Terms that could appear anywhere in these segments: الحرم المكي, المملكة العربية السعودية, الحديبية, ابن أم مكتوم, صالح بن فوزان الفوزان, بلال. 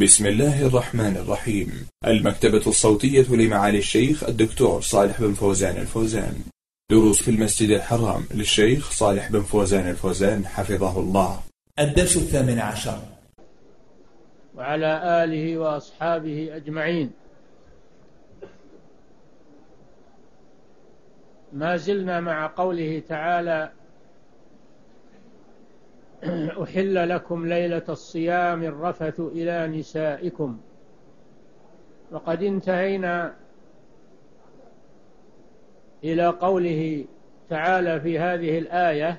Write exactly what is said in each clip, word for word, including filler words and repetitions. بسم الله الرحمن الرحيم. المكتبة الصوتية لمعالي الشيخ الدكتور صالح بن فوزان الفوزان. دروس في المسجد الحرام للشيخ صالح بن فوزان الفوزان حفظه الله. الدرس الثامن عشر. وعلى آله وأصحابه أجمعين. ما زلنا مع قوله تعالى: أحل لكم ليلة الصيام الرفث إلى نسائكم. وقد انتهينا إلى قوله تعالى في هذه الآية: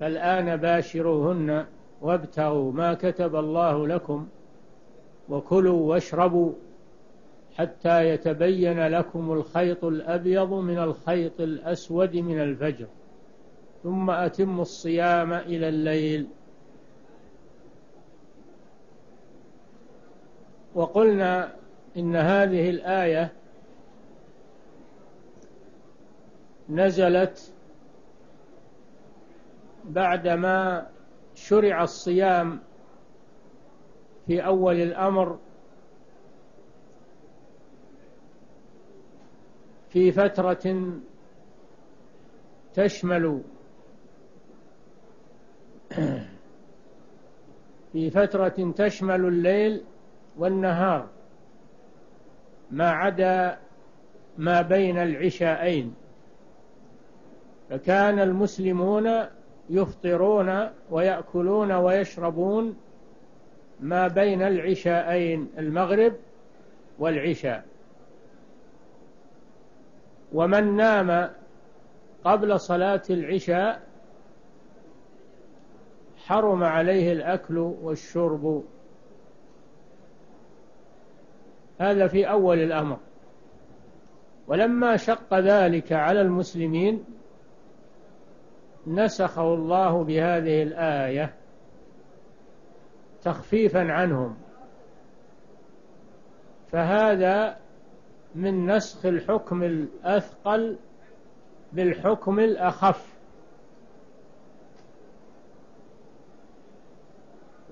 فالآن باشروهن وابتغوا ما كتب الله لكم وكلوا واشربوا حتى يتبين لكم الخيط الأبيض من الخيط الأسود من الفجر ثم أتموا الصيام إلى الليل. وقلنا إن هذه الآية نزلت بعدما شرع الصيام في أول الأمر في فترة تشمل في فترة تشمل الليل والنهار ما عدا ما بين العشاءين، فكان المسلمون يفطرون ويأكلون ويشربون ما بين العشاءين، المغرب والعشاء. ومن نام قبل صلاة العشاء حرم عليه الأكل والشرب. هذا في أول الأمر. ولما شق ذلك على المسلمين نسخه الله بهذه الآية تخفيفا عنهم، فهذا من نسخ الحكم الأثقل بالحكم الأخف.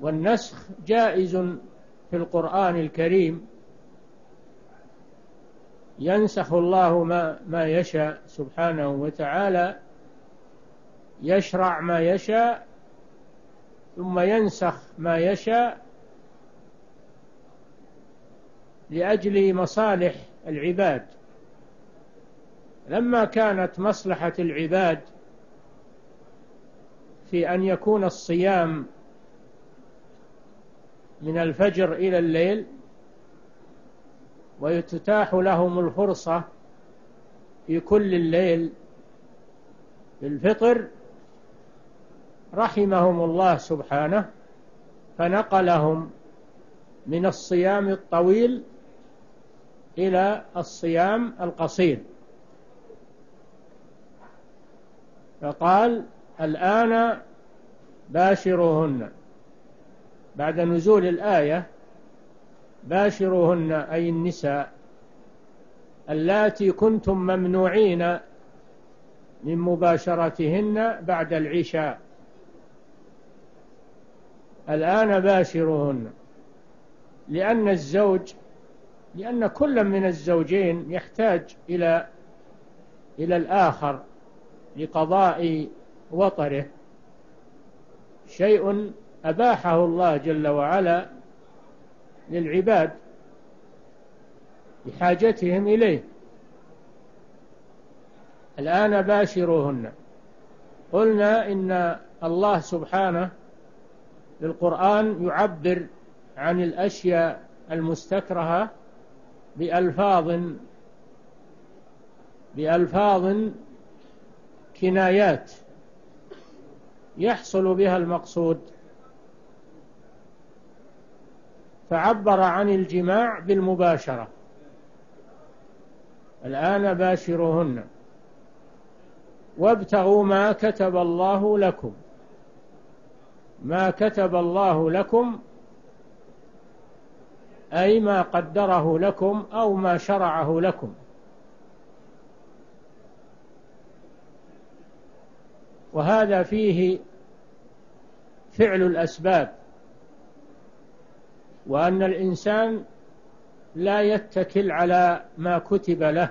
والنسخ جائز في القرآن الكريم، ينسخ الله ما, ما يشاء سبحانه وتعالى، يشرع ما يشاء ثم ينسخ ما يشاء لأجل مصالح العباد. لما كانت مصلحة العباد في أن يكون الصيام من الفجر إلى الليل ويتتاح لهم الفرصة في كل الليل بالفطر، رحمهم الله سبحانه فنقلهم من الصيام الطويل إلى الصيام القصير، فقال: الآن باشروهن. بعد نزول الآية باشروهن أي النساء اللاتي كنتم ممنوعين من مباشرتهن بعد العشاء، الآن باشروهن، لأن الزوج لأن كل من الزوجين يحتاج إلى إلى الآخر لقضاء وطره، شيء أباحه الله جل وعلا للعباد بحاجتهم إليه. الآن باشروهن. قلنا إن الله سبحانه بالقرآن يعبر عن الأشياء المستكرهة بألفاظ بألفاظ كنايات يحصل بها المقصود، فعبر عن الجماع بالمباشرة: الآن باشروهن وابتغوا ما كتب الله لكم. ما كتب الله لكم أي ما قدره لكم أو ما شرعه لكم. وهذا فيه فعل الأسباب، وأن الإنسان لا يتكل على ما كتب له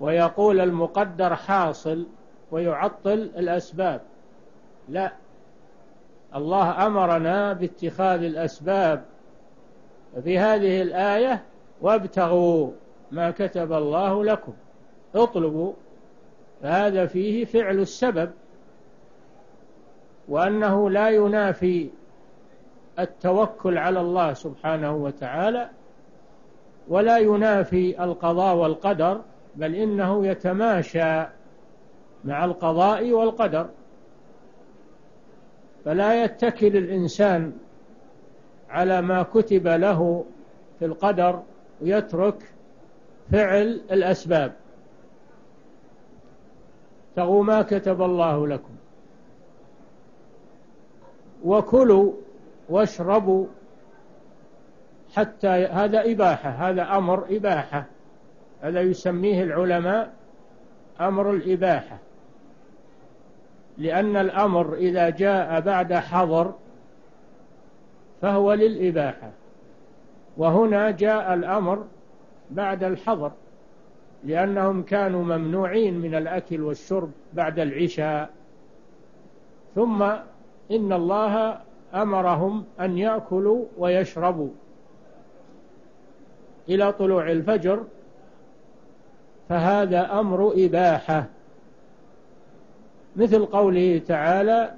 ويقول المقدر حاصل ويعطل الأسباب. لا، الله أمرنا باتخاذ الأسباب في هذه الآية: وابتغوا ما كتب الله لكم، اطلبوا. فهذا فيه فعل السبب، وأنه لا ينافي التوكل على الله سبحانه وتعالى، ولا ينافي القضاء والقدر، بل إنه يتماشى مع القضاء والقدر. فلا يتكل الإنسان على ما كتب له في القدر ويترك فعل الأسباب. ابتغوا ما كتب الله لكم وكلوا واشربوا، حتى هذا إباحة، هذا أمر إباحة، هذا يسميه العلماء أمر الإباحة، لأن الأمر إذا جاء بعد حظر فهو للإباحة، وهنا جاء الأمر بعد الحظر، لأنهم كانوا ممنوعين من الأكل والشرب بعد العشاء، ثم إن الله أمرهم أن يأكلوا ويشربوا إلى طلوع الفجر، فهذا أمر إباحة، مثل قوله تعالى: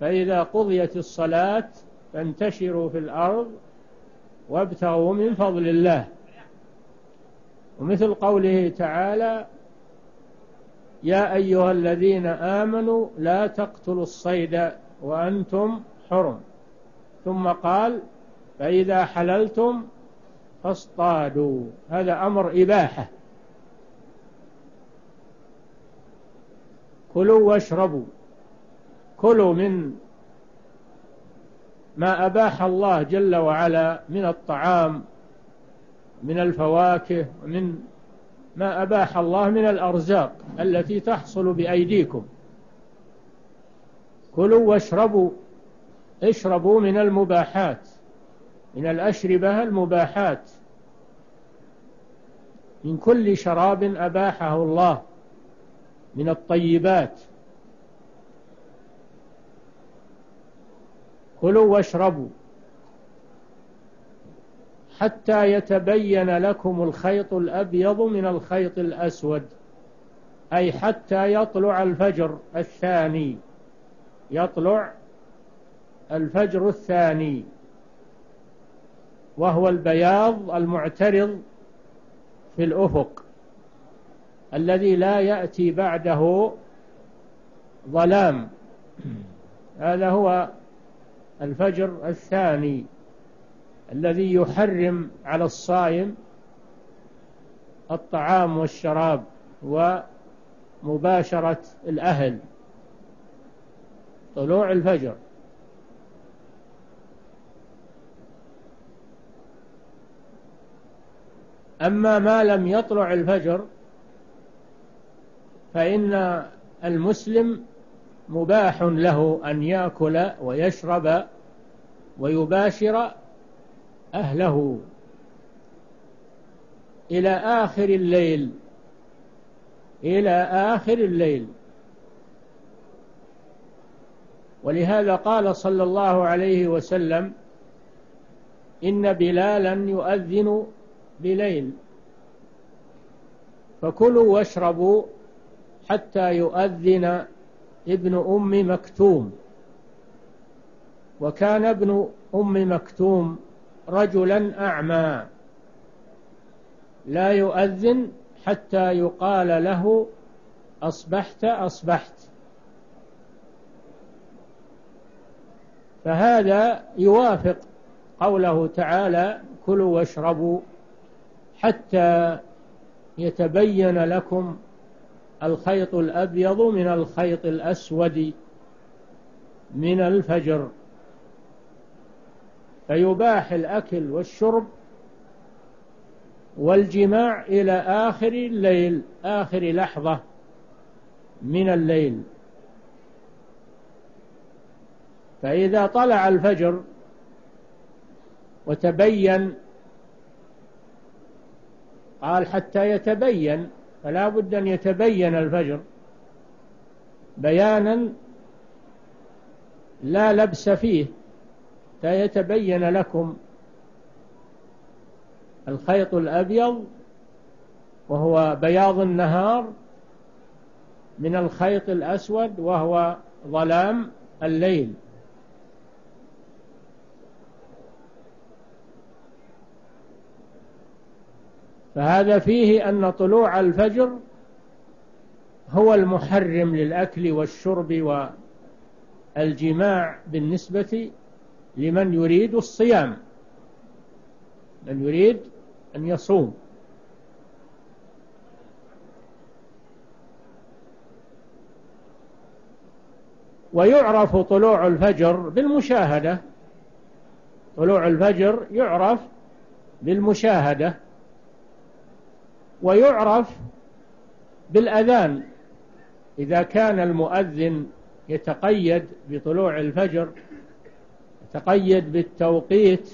فإذا قضيت الصلاة فانتشروا في الأرض وابتغوا من فضل الله. ومثل قوله تعالى: يا أيها الذين آمنوا لا تقتلوا الصيد وأنتم حرم. ثم قال: فإذا حللتم فاصطادوا. هذا أمر إباحة. كلوا واشربوا، كلوا من ما أباح الله جل وعلا من الطعام، من الفواكه، ومن ما أباح الله من الأرزاق التي تحصل بأيديكم. كلوا واشربوا، اشربوا من المباحات، من الأشربة المباحات، من كل شراب أباحه الله من الطيبات. كلوا واشربوا حتى يتبين لكم الخيط الأبيض من الخيط الأسود، أي حتى يطلع الفجر الثاني، يطلع الفجر الثاني، وهو البياض المعترض في الأفق الذي لا يأتي بعده ظلام. هذا هو الفجر الثاني الذي يحرم على الصائم الطعام والشراب ومباشرة الأهل، طلوع الفجر. أما ما لم يطلع الفجر فإن المسلم مباح له أن يأكل ويشرب ويباشر أهله إلى آخر الليل، إلى آخر الليل. ولهذا قال صلى الله عليه وسلم: إن بلالا يؤذن بليل، فكلوا واشربوا حتى يؤذن ابن أم مكتوم. وكان ابن أم مكتوم رجلا أعمى لا يؤذن حتى يقال له: أصبحت أصبحت. فهذا يوافق قوله تعالى: كلوا واشربوا حتى يتبين لكم الخيط الأبيض من الخيط الأسود من الفجر. فيباح الأكل والشرب والجماع إلى آخر الليل، آخر لحظة من الليل. فإذا طلع الفجر وتبين، قال حتى يتبين، فلا بد أن يتبين الفجر بيانا لا لبس فيه، حتى يتبين لكم الخيط الأبيض وهو بياض النهار من الخيط الأسود وهو ظلام الليل. فهذا فيه أن طلوع الفجر هو المحرم للأكل والشرب والجماع بالنسبة لمن يريد الصيام، من يريد أن يصوم. ويعرف طلوع الفجر بالمشاهدة، طلوع الفجر يعرف بالمشاهدة، ويعرف بالأذان إذا كان المؤذن يتقيد بطلوع الفجر، يتقيد بالتوقيت،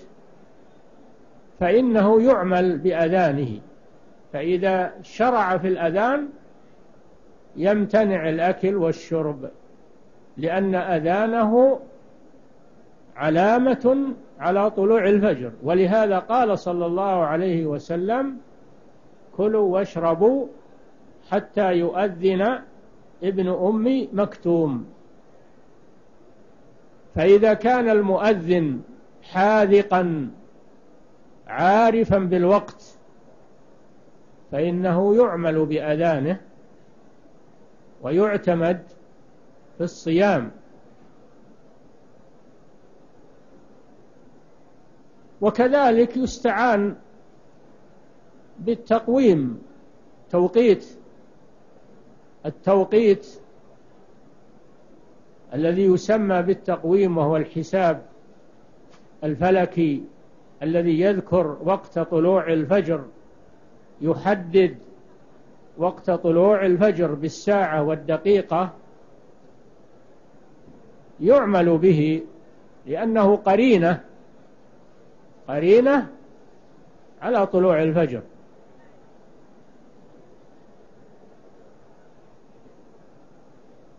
فإنه يعمل بأذانه، فإذا شرع في الأذان يمتنع الأكل والشرب، لأن أذانه علامة على طلوع الفجر. ولهذا قال صلى الله عليه وسلم: كلوا واشربوا حتى يؤذن ابن أم مكتوم. فإذا كان المؤذن حاذقا عارفا بالوقت فإنه يعمل بأذانه ويعتمد في الصيام. وكذلك يستعان بالتقويم، توقيت، التوقيت الذي يسمى بالتقويم وهو الحساب الفلكي الذي يذكر وقت طلوع الفجر، يحدد وقت طلوع الفجر بالساعة والدقيقة، يعمل به لأنه قرينة، قرينة على طلوع الفجر.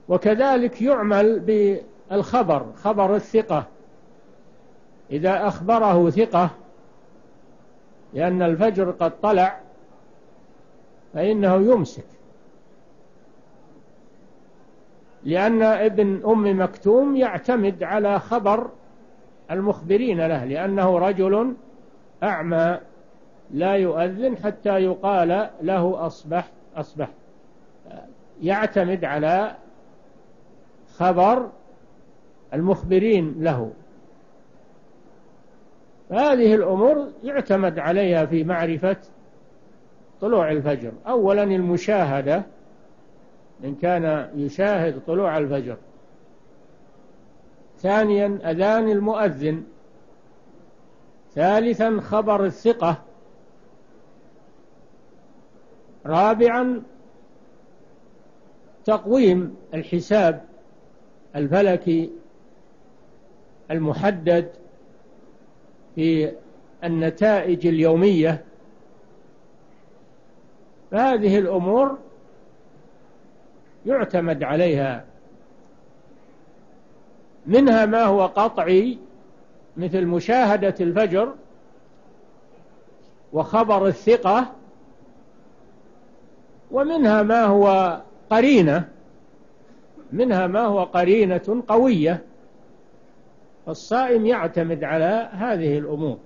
وكذلك يعمل بالخبر، خبر الثقة، إذا أخبره ثقة لأن الفجر قد طلع فإنه يمسك، لأن ابن أم مكتوم يعتمد على خبر المخبرين له، لأنه رجل أعمى لا يؤذن حتى يقال له أصبح أصبح يعتمد على خبر المخبرين له. هذه الأمور يعتمد عليها في معرفة طلوع الفجر. أولا المشاهدة، إن كان يشاهد طلوع الفجر. ثانيا أذان المؤذن. ثالثا خبر الثقة. رابعا تقويم، الحساب الفلكي المحدد في النتائج اليومية. فهذه الأمور يعتمد عليها، منها ما هو قطعي مثل مشاهدة الفجر وخبر الثقة، ومنها ما هو قرينة، منها ما هو قرينة قوية، فالصائم يعتمد على هذه الأمور.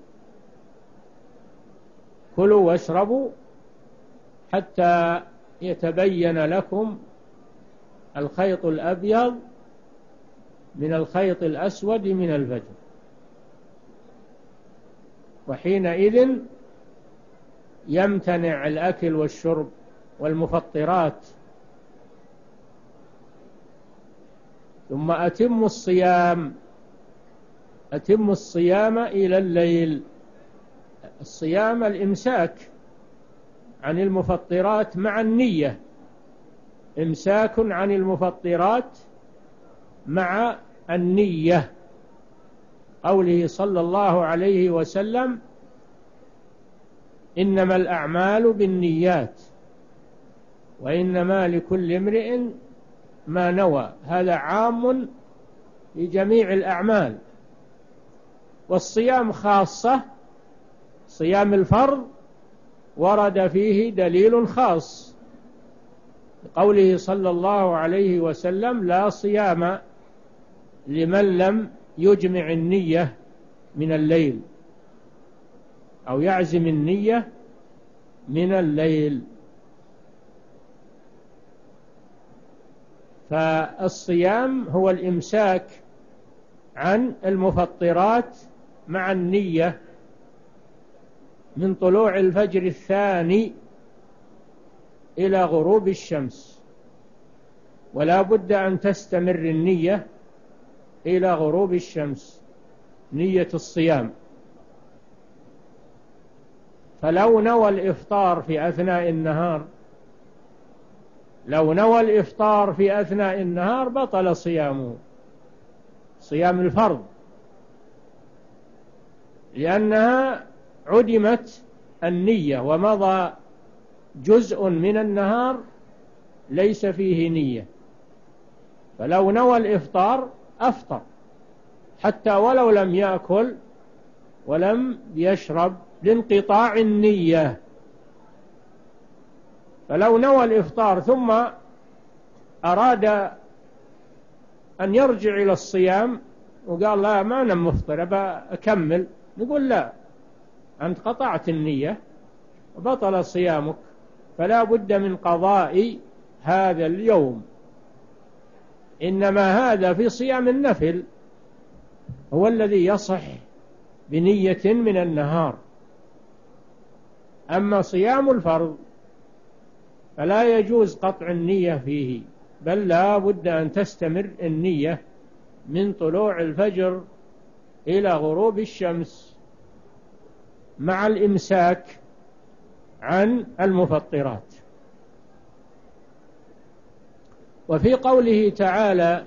كلوا واشربوا حتى يتبين لكم الخيط الأبيض من الخيط الأسود من الفجر، وحينئذ يمتنع الأكل والشرب والمفطرات. ثم أتم الصيام، أتم الصيام إلى الليل، الصيام الإمساك عن المفطرات مع النية، إمساك عن المفطرات مع النية، قوله صلى الله عليه وسلم: إنما الأعمال بالنيات وإنما لكل امرئ ما نوى. هذا عام في جميع الأعمال، والصيام خاصة، صيام الفرض ورد فيه دليل خاص قوله صلى الله عليه وسلم: لا صيام لمن لم يجمع النية من الليل أو يعزم النية من الليل. فالصيام هو الإمساك عن المفطرات مع النية من طلوع الفجر الثاني إلى غروب الشمس، ولا بد أن تستمر النية إلى غروب الشمس، نية الصيام. فلو نوى الإفطار في أثناء النهار لو نوى الإفطار في أثناء النهار بطل صيامه، صيام الفرض، لأنها عدمت النية ومضى جزء من النهار ليس فيه نية. فلو نوى الإفطار أفطر حتى ولو لم يأكل ولم يشرب لانقطاع النية. فلو نوى الإفطار ثم أراد أن يرجع إلى الصيام وقال: لا، ما أنا مفطر، أكمل، نقول: لا، أنت قطعت النية وبطل صيامك، فلا بد من قضاء هذا اليوم. إنما هذا في صيام النفل هو الذي يصح بنية من النهار، أما صيام الفرض فلا يجوز قطع النية فيه، بل لا بد أن تستمر النية من طلوع الفجر إلى غروب الشمس مع الإمساك عن المفطرات. وفي قوله تعالى: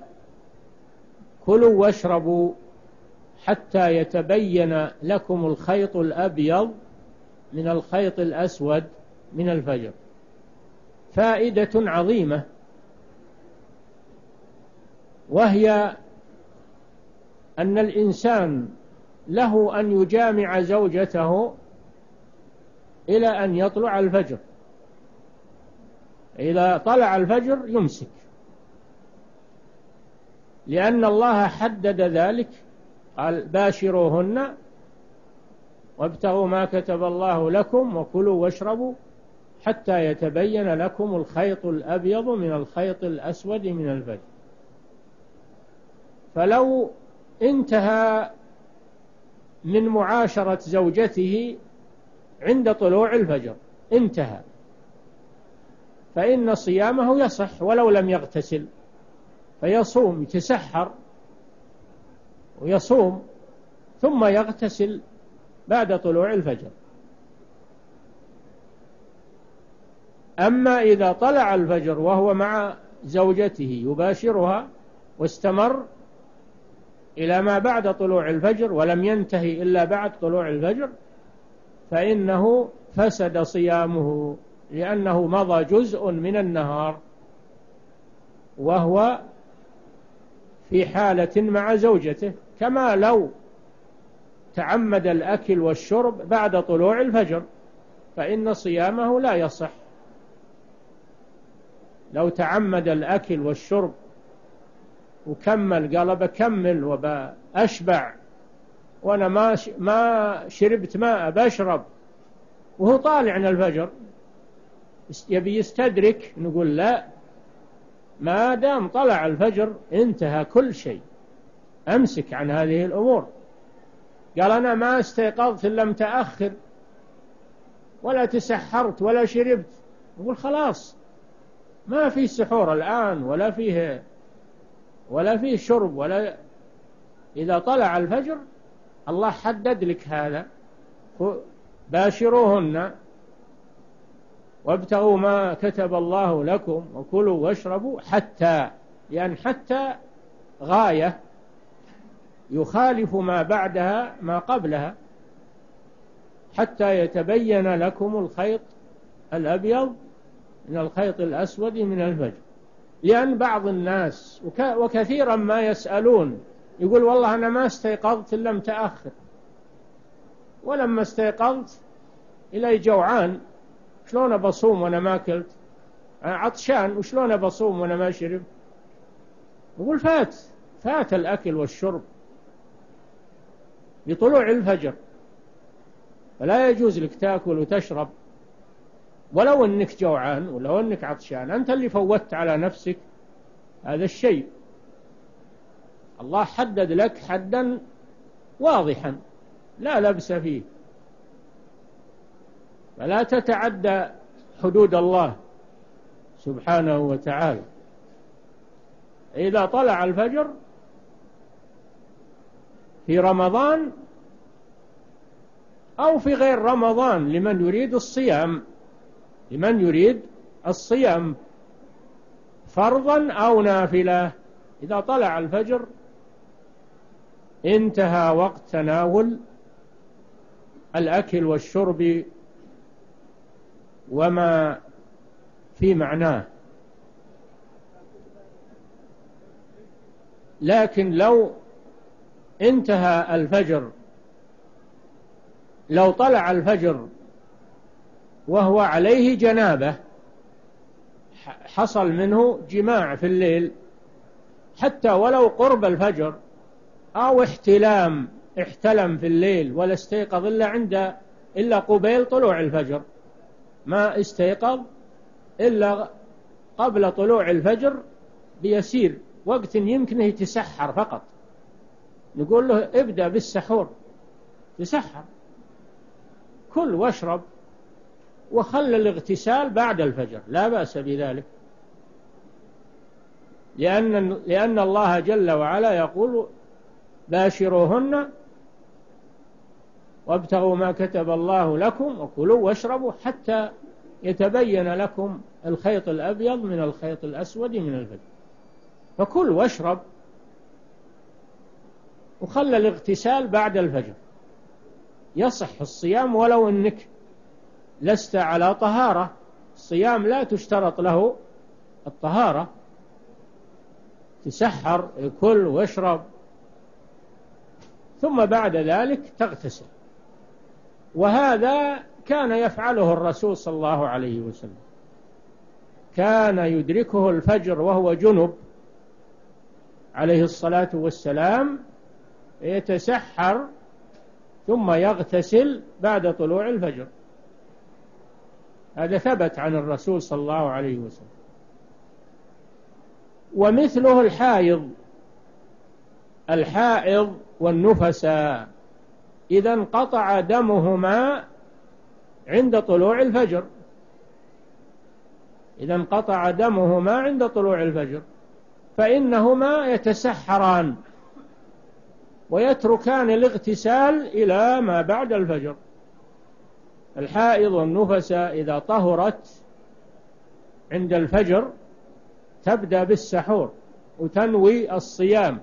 كلوا واشربوا حتى يتبين لكم الخيط الأبيض من الخيط الأسود من الفجر، فائدة عظيمة، وهي أن الإنسان له أن يجامع زوجته إلى أن يطلع الفجر، إذا طلع الفجر يمسك، لأن الله حدد ذلك، قال: باشروهن وابتغوا ما كتب الله لكم وكلوا واشربوا حتى يتبين لكم الخيط الأبيض من الخيط الأسود من الفجر. فلو انتهى من معاشرة زوجته عند طلوع الفجر، انتهى، فإن صيامه يصح ولو لم يغتسل، فيصوم، يتسحر ويصوم ثم يغتسل بعد طلوع الفجر. أما إذا طلع الفجر وهو مع زوجته يباشرها واستمر إلى ما بعد طلوع الفجر ولم ينتهي إلا بعد طلوع الفجر، فإنه فسد صيامه، لأنه مضى جزء من النهار وهو في حالة مع زوجته، كما لو تعمد الأكل والشرب بعد طلوع الفجر فإن صيامه لا يصح. لو تعمد الأكل والشرب وكمل، قال: بكمل وبأشبع وأنا ما ما شربت ماء، بشرب، وهو طالع عن الفجر يبي يستدرك، نقول: لا، ما دام طلع الفجر انتهى كل شيء، أمسك عن هذه الأمور. قال: أنا ما استيقظت إلا متأخر، ولا تسحرت ولا شربت، نقول: خلاص، ما في سحور الآن ولا فيه ولا فيه شرب ولا. إذا طلع الفجر الله حدد لك هذا، باشروهن وابتغوا ما كتب الله لكم وكلوا واشربوا حتى، لأن يعني حتى غاية، يخالف ما بعدها ما قبلها، حتى يتبين لكم الخيط الأبيض من الخيط الأسود من الفجر. لأن بعض الناس وكثيرا ما يسألون يقول والله أنا ما استيقظت إلا متأخر، ولما استيقظت إلي جوعان، شلون بصوم وأنا ما أكلت؟ عطشان وشلون بصوم وأنا ما شرب؟ يقول فات فات الأكل والشرب بطلوع الفجر، فلا يجوز لك تأكل وتشرب ولو أنك جوعان ولو أنك عطشان، أنت اللي فوتت على نفسك هذا الشيء. الله حدد لك حدا واضحا لا لبس فيه، فلا تتعدى حدود الله سبحانه وتعالى. إذا طلع الفجر في رمضان أو في غير رمضان لمن يريد الصيام، لمن يريد الصيام فرضا أو نافلة، إذا طلع الفجر انتهى وقت تناول الأكل والشرب وما في معناه. لكن لو انتهى الفجر، لو طلع الفجر وهو عليه جنابة، حصل منه جماع في الليل حتى ولو قرب الفجر، أو احتلام احتلم في الليل ولا استيقظ إلا عند إلا قبيل طلوع الفجر، ما استيقظ إلا قبل طلوع الفجر بيسير وقت يمكنه يتسحر فقط، نقول له ابدأ بالسحور، تسحر كل واشرب، وخلى الاغتسال بعد الفجر، لا بأس بذلك، لأن, لأن الله جل وعلا يقول باشروهن وابتغوا ما كتب الله لكم وكلوا واشربوا حتى يتبين لكم الخيط الأبيض من الخيط الأسود من الفجر. فكل واشرب وخلى الاغتسال بعد الفجر، يصح الصيام ولو أنك لست على طهارة. الصيام لا تشترط له الطهارة، تسحر كل واشرب ثم بعد ذلك تغتسل، وهذا كان يفعله الرسول صلى الله عليه وسلم، كان يدركه الفجر وهو جنب عليه الصلاة والسلام، يتسحر ثم يغتسل بعد طلوع الفجر، هذا ثبت عن الرسول صلى الله عليه وسلم. ومثله الحائض الحائض والنفساء، إذا انقطع دمهما عند طلوع الفجر، إذا انقطع دمهما عند طلوع الفجر فإنهما يتسحران ويتركان الاغتسال إلى ما بعد الفجر. الحائض والنفساء إذا طهرت عند الفجر تبدأ بالسحور وتنوي الصيام،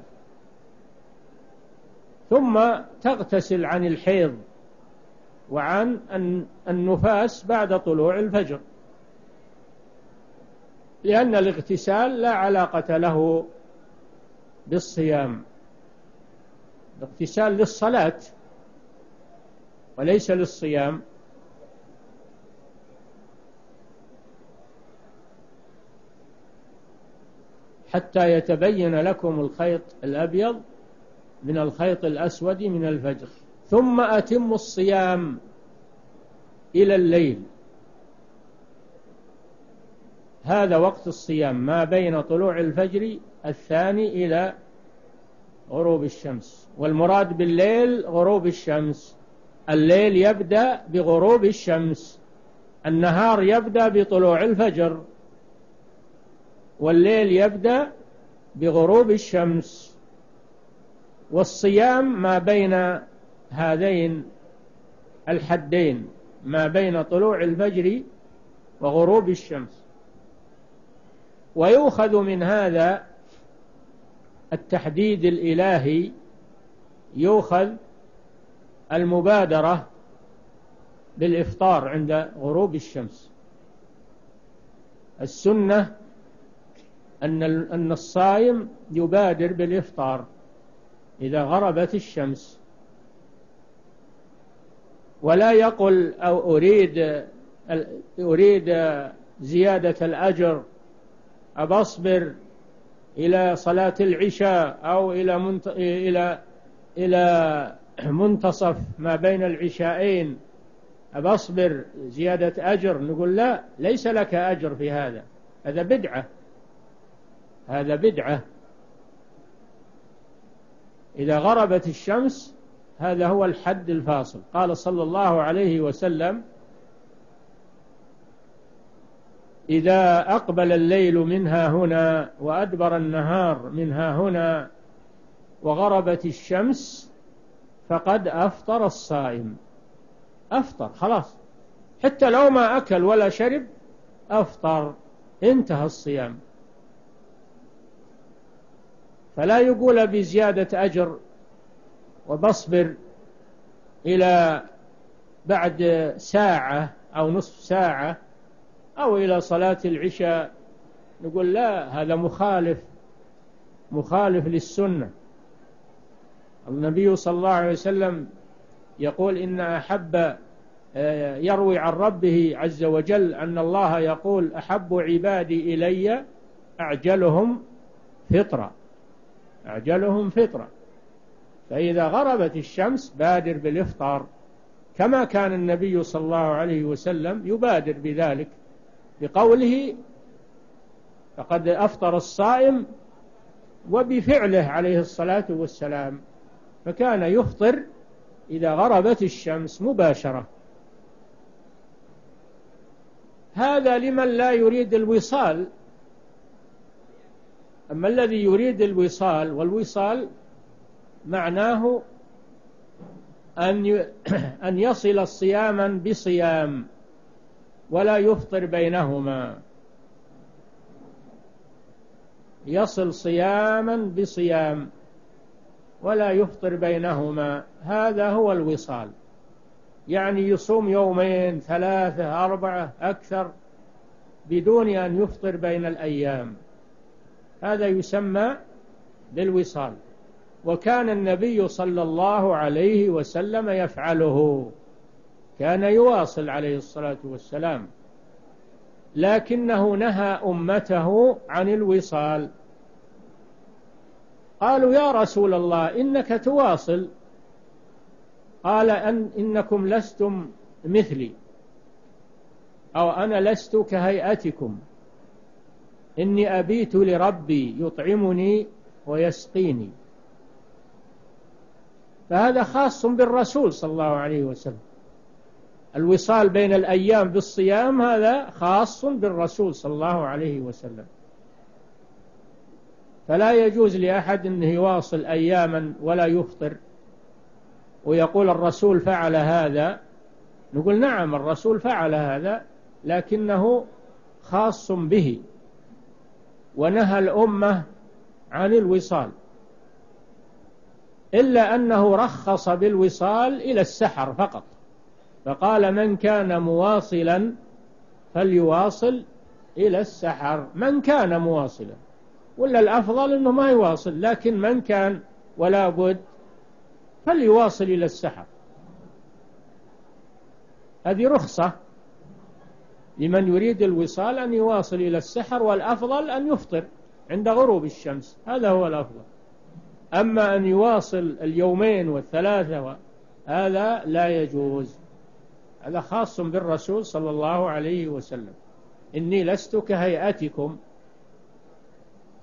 ثم تغتسل عن الحيض وعن النفاس بعد طلوع الفجر، لأن الاغتسال لا علاقة له بالصيام، الاغتسال للصلاة وليس للصيام. حتى يتبين لكم الخيط الأبيض من الخيط الأسود من الفجر، ثم أتم الصيام إلى الليل. هذا وقت الصيام ما بين طلوع الفجر الثاني إلى غروب الشمس، والمراد بالليل غروب الشمس. الليل يبدأ بغروب الشمس، النهار يبدأ بطلوع الفجر، والليل يبدأ بغروب الشمس. والصيام ما بين هذين الحدين، ما بين طلوع الفجر وغروب الشمس. ويؤخذ من هذا التحديد الإلهي يؤخذ المبادرة بالإفطار عند غروب الشمس. السنة أن الصائم يبادر بالإفطار إذا غربت الشمس، ولا يقل أو أريد أريد زيادة الأجر، أبصبر إلى صلاة العشاء أو إلى إلى إلى منتصف ما بين العشاءين، أبصبر زيادة أجر. نقول لا، ليس لك أجر في هذا، هذا بدعة، هذا بدعة. إذا غربت الشمس هذا هو الحد الفاصل. قال صلى الله عليه وسلم: إذا أقبل الليل منها هنا وأدبر النهار منها هنا وغربت الشمس فقد أفطر الصائم. أفطر خلاص، حتى لو ما أكل ولا شرب أفطر، انتهى الصيام. فلا يقول بزيادة أجر وبصبر إلى بعد ساعة أو نصف ساعة أو إلى صلاة العشاء. نقول لا، هذا مخالف مخالف للسنة. النبي صلى الله عليه وسلم يقول: إن أحب، يروي عن ربه عز وجل أن الله يقول: أحب عبادي إلي أعجلهم فطرة، أعجلهم فطرة. فإذا غربت الشمس بادر بالإفطار، كما كان النبي صلى الله عليه وسلم يبادر بذلك بقوله فقد أفطر الصائم، وبفعله عليه الصلاة والسلام. فكان يفطر إذا غربت الشمس مباشرة. هذا لمن لا يريد الوصال. أما الذي يريد الوصال، والوصال معناه أن يصل صياما بصيام ولا يفطر بينهما، يصل صياما بصيام ولا يفطر بينهما، هذا هو الوصال. يعني يصوم يومين ثلاثة أربعة أكثر بدون أن يفطر بين الأيام، هذا يسمى بالوصال. وكان النبي صلى الله عليه وسلم يفعله، كان يواصل عليه الصلاة والسلام، لكنه نهى أمته عن الوصال. قالوا: يا رسول الله إنك تواصل. قال: أن إنكم لستم مثلي، أو أنا لست كهيئتكم، إني أبيت لربي يطعمني ويسقيني. فهذا خاص بالرسول صلى الله عليه وسلم. الوصال بين الأيام بالصيام هذا خاص بالرسول صلى الله عليه وسلم. فلا يجوز لأحد أنه يواصل أياما ولا يفطر ويقول الرسول فعل هذا. نقول: نعم، الرسول فعل هذا، لكنه خاص به، ونهى الأمة عن الوصال، إلا أنه رخص بالوصال إلى السحر فقط، فقال: من كان مواصلا فليواصل إلى السحر. من كان مواصلا، ولا الأفضل أنه ما يواصل، لكن من كان ولا بد فليواصل إلى السحر. هذه رخصة لمن يريد الوصال، أن يواصل إلى السحر، والأفضل أن يفطر عند غروب الشمس، هذا هو الأفضل. أما أن يواصل اليومين والثلاثة هذا لا يجوز، هذا خاص بالرسول صلى الله عليه وسلم. إني لست كهيئتكم،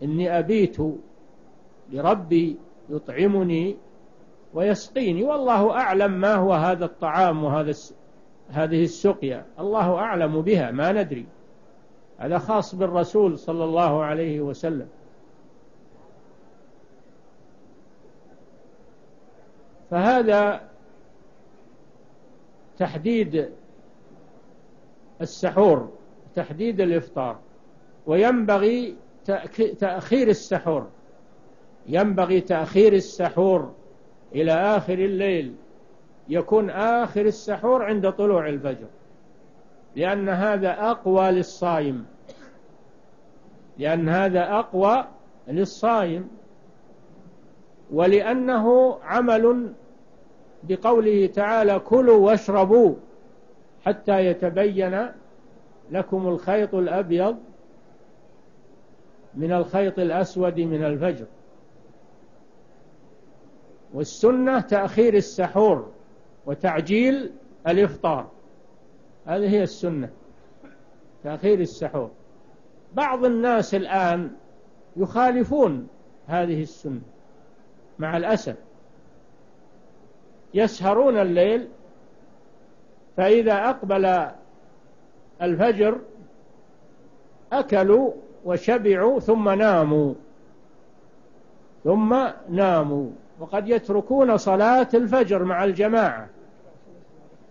إني أبيت لربي يطعمني ويسقيني. والله أعلم ما هو هذا الطعام وهذا هذه السقيا، الله أعلم بها، ما ندري. هذا خاص بالرسول صلى الله عليه وسلم. فهذا تحديد السحور، تحديد الإفطار. وينبغي تأخير السحور، ينبغي تأخير السحور إلى آخر الليل، يكون آخر السحور عند طلوع الفجر، لأن هذا أقوى للصائم، لأن هذا أقوى للصائم، ولأنه عمل بقوله تعالى: كلوا واشربوا حتى يتبين لكم الخيط الأبيض من الخيط الأسود من الفجر. والسنة تأخير السحور وتعجيل الإفطار، هذه هي السنة، تأخير السحور. بعض الناس الآن يخالفون هذه السنة مع الأسف، يسهرون الليل، فإذا أقبل الفجر أكلوا وشبعوا ثم ناموا ثم ناموا وقد يتركون صلاة الفجر مع الجماعة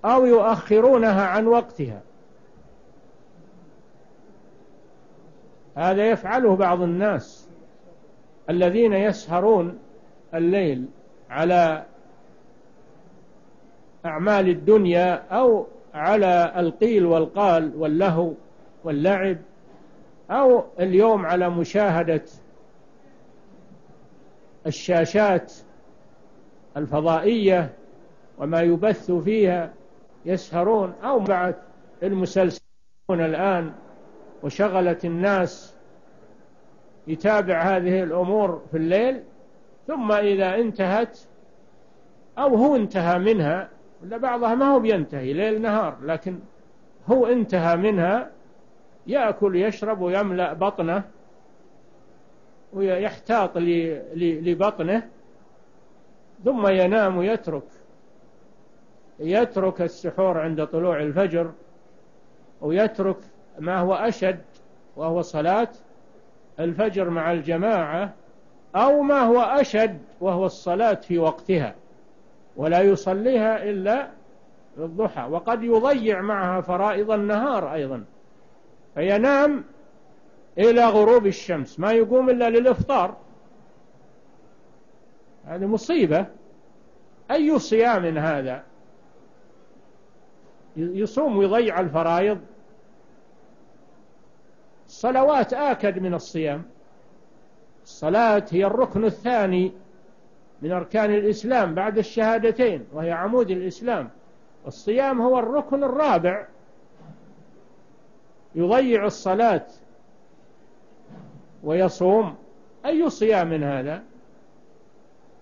أو يؤخرونها عن وقتها. هذا يفعله بعض الناس الذين يسهرون الليل على أعمال الدنيا أو على القيل والقال واللهو واللعب، أو اليوم على مشاهدة الشاشات الفضائية وما يبث فيها يسهرون، أو بعد المسلسلون الآن وشغلت الناس يتابع هذه الأمور في الليل، ثم إذا انتهت أو هو انتهى منها، ولا بعضها ما هو بينتهي ليل نهار، لكن هو انتهى منها، يأكل يشرب ويملأ بطنه ويحتاط لبطنه، ثم ينام ويترك يترك السحور عند طلوع الفجر، ويترك ما هو أشد وهو صلاة الفجر مع الجماعة، أو ما هو أشد وهو الصلاة في وقتها ولا يصليها إلا الضحى، وقد يضيع معها فرائض النهار أيضا، فينام إلى غروب الشمس، ما يقوم إلا للإفطار. هذه مصيبة. أي صيام هذا؟ يصوم ويضيع الفرائض. الصلوات آكد من الصيام، الصلاة هي الركن الثاني من أركان الإسلام بعد الشهادتين، وهي عمود الإسلام. الصيام هو الركن الرابع، يضيع الصلاة ويصوم، أي صيام من هذا؟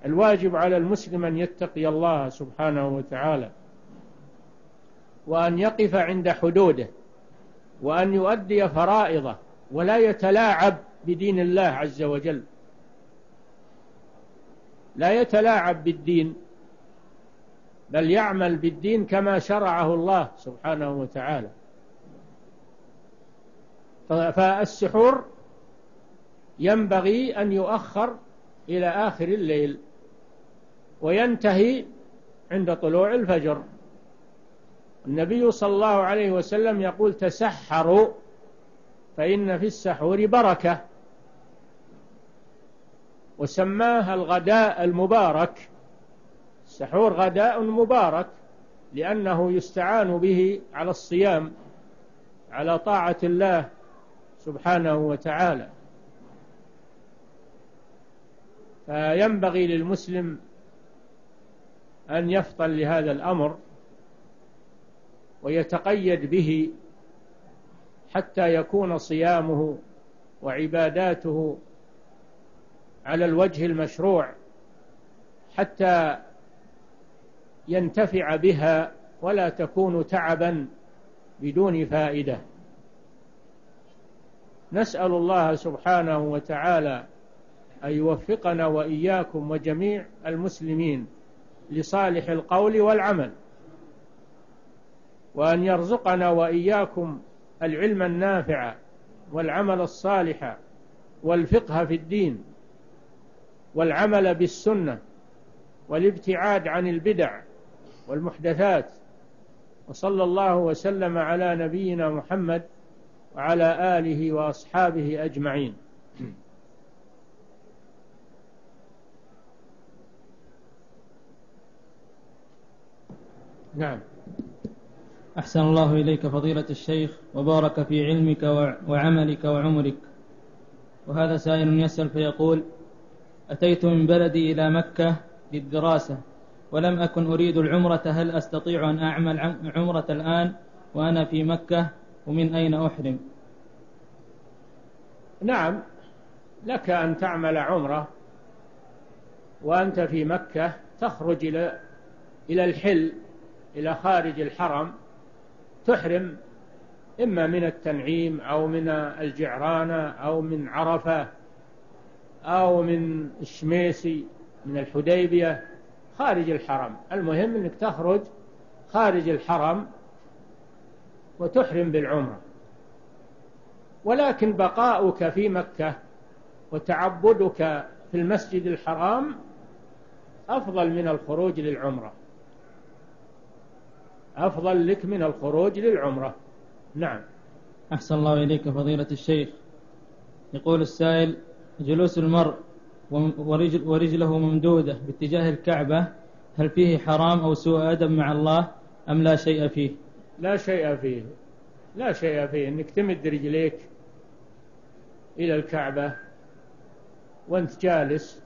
الواجب على المسلم أن يتقي الله سبحانه وتعالى، وأن يقف عند حدوده، وأن يؤدي فرائضه، ولا يتلاعب بدين الله عز وجل، لا يتلاعب بالدين، بل يعمل بالدين كما شرعه الله سبحانه وتعالى. فالسحور ينبغي أن يؤخر إلى آخر الليل، وينتهي عند طلوع الفجر. النبي صلى الله عليه وسلم يقول: تسحروا فإن في السحور بركة، وسماها الغداء المبارك. السحور غداء مبارك، لأنه يستعان به على الصيام، على طاعة الله سبحانه وتعالى. فينبغي للمسلم أن يفطن لهذا الأمر ويتقيد به، حتى يكون صيامه وعباداته على الوجه المشروع، حتى ينتفع بها ولا تكون تعبا بدون فائدة. نسأل الله سبحانه وتعالى أن يوفقنا وإياكم وجميع المسلمين لصالح القول والعمل، وأن يرزقنا وإياكم العلم النافع والعمل الصالح والفقه في الدين والعمل بالسنة والابتعاد عن البدع والمحدثات. وصلى الله وسلم على نبينا محمد وعلى آله وأصحابه أجمعين. نعم. أحسن الله إليك فضيلة الشيخ وبارك في علمك وعملك وعمرك. وهذا سائل يسأل فيقول: أتيت من بلدي إلى مكة للدراسة ولم أكن أريد العمرة، هل أستطيع أن أعمل عمرة الآن وأنا في مكة، ومن أين أحرم؟ نعم، لك أن تعمل عمرة وأنت في مكة، تخرج إلى إلى الحل، إلى خارج الحرم، تحرم إما من التنعيم أو من الجعرانة أو من عرفة أو من الشميسي، من الحديبية، خارج الحرم. المهم أنك تخرج خارج الحرم وتحرم بالعمرة. ولكن بقاؤك في مكة وتعبدك في المسجد الحرام أفضل من الخروج للعمرة، أفضل لك من الخروج للعمرة. نعم. أحسن الله إليك فضيلة الشيخ. يقول السائل: جلوس المرء ورجل ورجله ممدودة باتجاه الكعبة، هل فيه حرام أو سوء أدب مع الله أم لا شيء فيه؟ لا شيء فيه، لا شيء فيه أنك تمد رجليك إلى الكعبة وأنت جالس،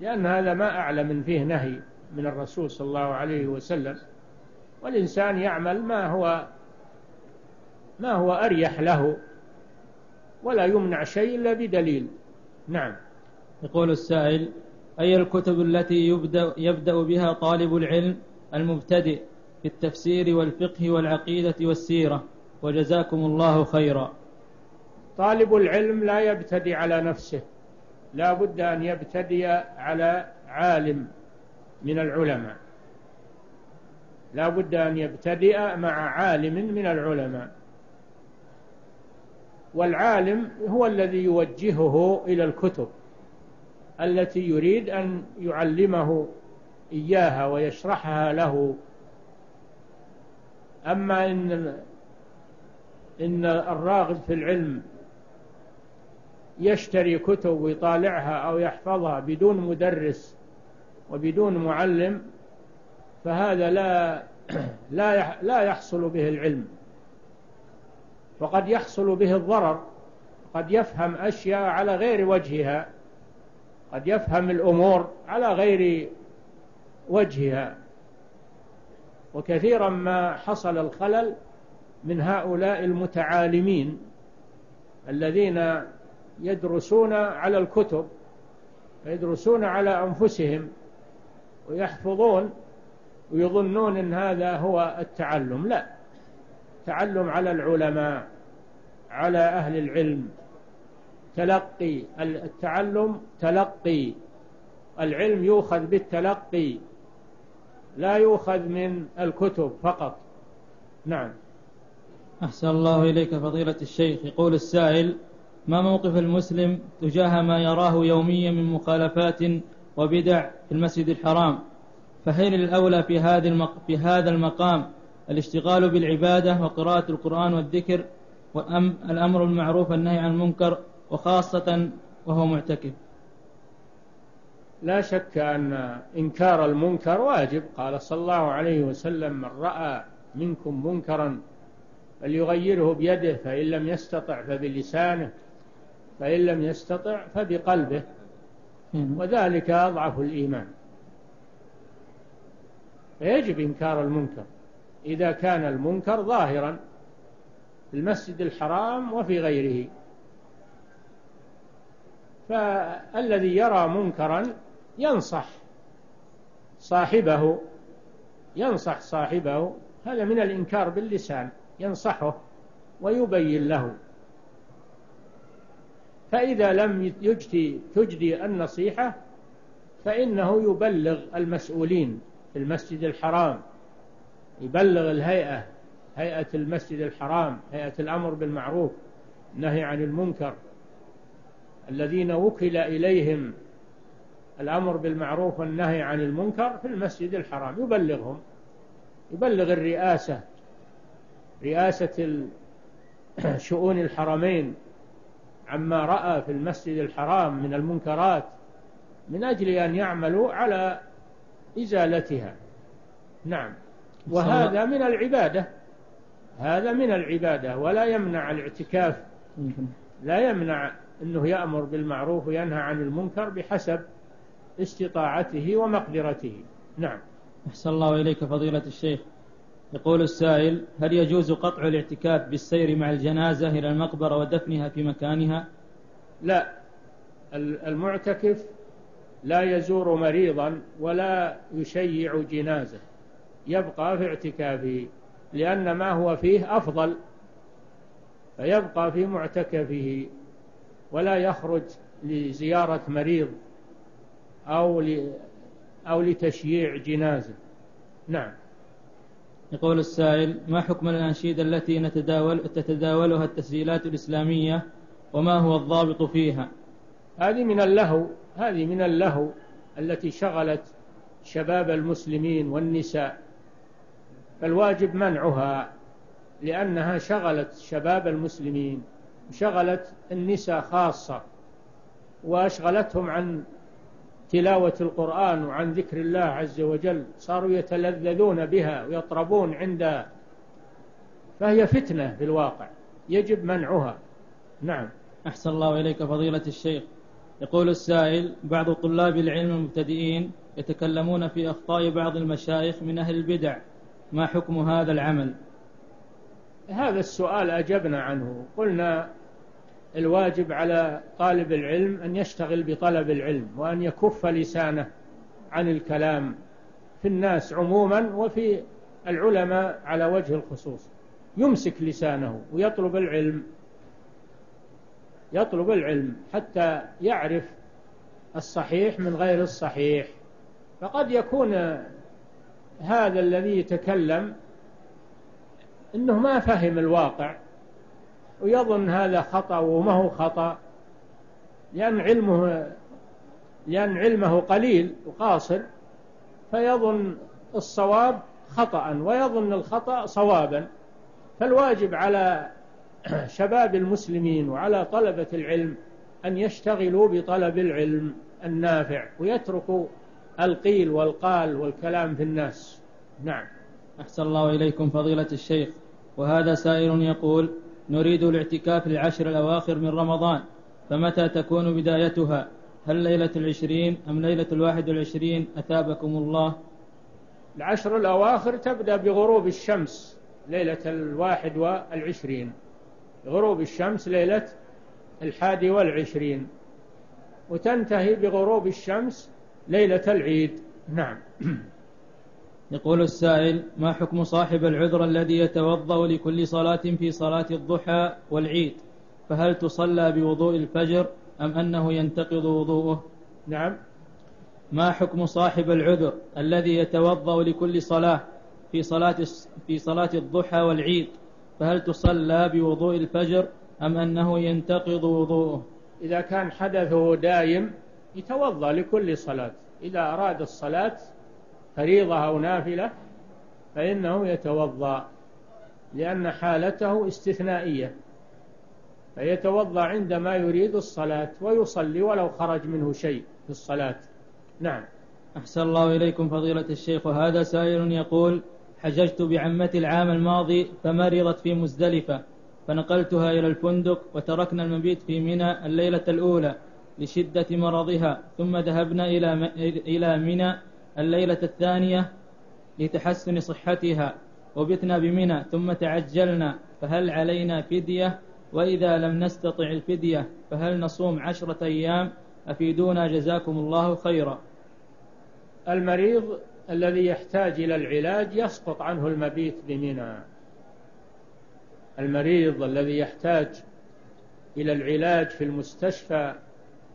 لأن هذا ما أعلى من فيه نهي من الرسول صلى الله عليه وسلم، والإنسان يعمل ما هو ما هو أريح له، ولا يمنع شيء إلا بدليل. نعم. يقول السائل: أي الكتب التي يبدأ, يبدأ بها طالب العلم المبتدئ في التفسير والفقه والعقيدة والسيرة؟ وجزاكم الله خيرا. طالب العلم لا يبتدي على نفسه، لا بد أن يبتدي على عالم من العلماء، لا بد أن يبتدئ مع عالم من العلماء، والعالم هو الذي يوجهه إلى الكتب التي يريد أن يعلمه إياها ويشرحها له. أما إن, إن الراغب في العلم يشتري كتب ويطالعها أو يحفظها بدون مدرس وبدون معلم، فهذا لا لا لا يحصل به العلم، وقد يحصل به الضرر، قد يفهم أشياء على غير وجهها، قد يفهم الأمور على غير وجهها، وكثيرا ما حصل الخلل من هؤلاء المتعالمين الذين يدرسون على الكتب ويدرسون على أنفسهم ويحفظون ويظنون أن هذا هو التعلم. لا، تعلم على العلماء، على أهل العلم، تلقي التعلم، تلقي العلم، يؤخذ بالتلقي، لا يؤخذ من الكتب فقط. نعم. أحسن الله إليك فضيلة الشيخ. يقول السائل: ما موقف المسلم تجاه ما يراه يوميا من مخالفات وبدع في المسجد الحرام؟ فهل الأولى في هذا في هذا المقام الاشتغال بالعبادة وقراءة القرآن والذكر، وأم الأمر بالمعروف والنهي عن المنكر، وخاصة وهو معتكف؟ لا شك أن إنكار المنكر واجب، قال صلى الله عليه وسلم: من رأى منكم منكرا فليغيره بيده، فإن لم يستطع فبلسانه، فإن لم يستطع فبقلبه، وذلك أضعف الإيمان. فيجب إنكار المنكر إذا كان المنكر ظاهرا في المسجد الحرام وفي غيره. فالذي يرى منكرا ينصح صاحبه، ينصح صاحبه، هذا من الإنكار باللسان، ينصحه ويبين له. فإذا لم يجدي تجدي النصيحة فإنه يبلغ المسؤولين في المسجد الحرام، يبلغ الهيئة، هيئة المسجد الحرام، هيئة الأمر بالمعروف نهي عن المنكر، الذين وكل إليهم الأمر بالمعروف والنهي عن المنكر في المسجد الحرام، يبلغهم، يبلغ الرئاسة، رئاسة شؤون الحرمين، عما رأى في المسجد الحرام من المنكرات، من أجل أن يعملوا على إزالتها. نعم. وهذا من العبادة، هذا من العبادة، ولا يمنع الاعتكاف، لا يمنع أنه يأمر بالمعروف وينهى عن المنكر بحسب استطاعته ومقدرته. نعم. أحسن الله إليك فضيلة الشيخ. يقول السائل: هل يجوز قطع الاعتكاف بالسير مع الجنازة إلى المقبرة ودفنها في مكانها؟ لا، المعتكف لا يزور مريضا ولا يشيع جنازة، يبقى في اعتكافه، لأن ما هو فيه أفضل، فيبقى في معتكفه ولا يخرج لزيارة مريض أو أو لتشييع جنازة. نعم. يقول السائل: ما حكم الأنشيدة التي نتداول تتداولها التسجيلات الإسلامية وما هو الضابط فيها؟ هذه من اللهو، هذه من اللهو التي شغلت شباب المسلمين والنساء، فالواجب منعها، لأنها شغلت شباب المسلمين، شغلت النساء خاصة، وأشغلتهم عن تلاوة القرآن وعن ذكر الله عز وجل، صاروا يتلذذون بها ويطربون عندها، فهي فتنة في الواقع يجب منعها. نعم. أحسن الله إليك فضيلة الشيخ. يقول السائل: بعض طلاب العلم المبتدئين يتكلمون في أخطاء بعض المشايخ من أهل البدع، ما حكم هذا العمل؟ هذا السؤال أجبنا عنه، قلنا الواجب على طالب العلم أن يشتغل بطلب العلم، وأن يكف لسانه عن الكلام في الناس عموما، وفي العلماء على وجه الخصوص، يمسك لسانه ويطلب العلم، يطلب العلم حتى يعرف الصحيح من غير الصحيح. فقد يكون هذا الذي يتكلم إنه ما فهم الواقع ويظن هذا خطأ وما هو خطأ، لأن علمه لأن علمه قليل وقاصر، فيظن الصواب خطأ ويظن الخطأ صوابا. فالواجب على شباب المسلمين وعلى طلبة العلم أن يشتغلوا بطلب العلم النافع، ويتركوا القيل والقال والكلام في الناس. نعم. أحسن الله إليكم فضيلة الشيخ. وهذا سائل يقول: نريد الاعتكاف للعشر الأواخر من رمضان، فمتى تكون بدايتها؟ هل ليلة العشرين أم ليلة الواحد والعشرين؟ أثابكم الله. العشر الأواخر تبدأ بغروب الشمس ليلة الواحد والعشرين، غروب الشمس ليلة الحادي والعشرين، وتنتهي بغروب الشمس ليلة العيد. نعم. يقول السائل: ما حكم صاحب العذر الذي يتوضأ لكل صلاة في صلاة الضحى والعيد، فهل تصلى بوضوء الفجر أم أنه ينتقض وضوءه؟ نعم. ما حكم صاحب العذر الذي يتوضأ لكل صلاة في صلاة في صلاة الضحى والعيد، فهل تصلى بوضوء الفجر أم أنه ينتقض وضوءه؟ إذا كان حدثه دائم يتوضأ لكل صلاة، إذا أراد الصلاة فريضة أو نافلة فإنه يتوضأ، لأن حالته استثنائية، فيتوضأ عندما يريد الصلاة ويصلي ولو خرج منه شيء في الصلاة. نعم. أحسن الله إليكم فضيلة الشيخ. وهذا سائل يقول: حججت بعمتي العام الماضي فمرضت في مزدلفة، فنقلتها إلى الفندق وتركنا المبيت في منى الليلة الأولى لشدة مرضها، ثم ذهبنا إلى إلى منى الليلة الثانية لتحسن صحتها، وبتنا بمنى ثم تعجلنا، فهل علينا فدية؟ وإذا لم نستطع الفدية فهل نصوم عشرة أيام؟ أفيدونا جزاكم الله خيرا. المريض الذي يحتاج إلى العلاج يسقط عنه المبيت بمنى، المريض الذي يحتاج إلى العلاج في المستشفى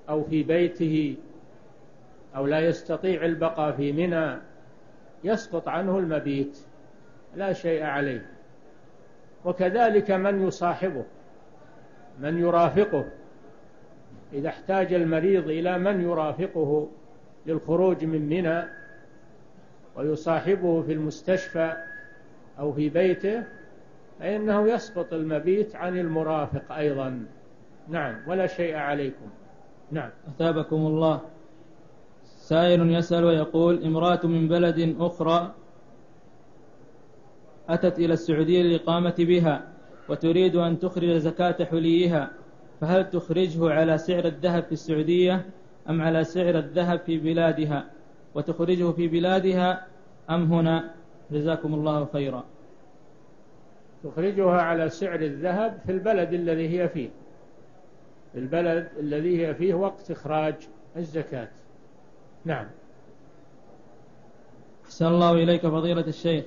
أو في بيته أو لا يستطيع البقاء في منى يسقط عنه المبيت، لا شيء عليه. وكذلك من يصاحبه، من يرافقه، إذا احتاج المريض إلى من يرافقه للخروج من منى ويصاحبه في المستشفى أو في بيته، فإنه يسقط المبيت عن المرافق أيضا. نعم. ولا شيء عليكم. نعم. أثابكم الله. سائل يسأل ويقول: امرأة من بلد أخرى أتت إلى السعودية للإقامة بها وتريد أن تخرج زكاة حليها، فهل تخرجه على سعر الذهب في السعودية أم على سعر الذهب في بلادها؟ وتخرجه في بلادها أم هنا؟ جزاكم الله خيرا. تخرجها على سعر الذهب في البلد الذي هي فيه، البلد الذي هي فيه وقت إخراج الزكاة. نعم. أحسن الله إليك فضيلة الشيخ.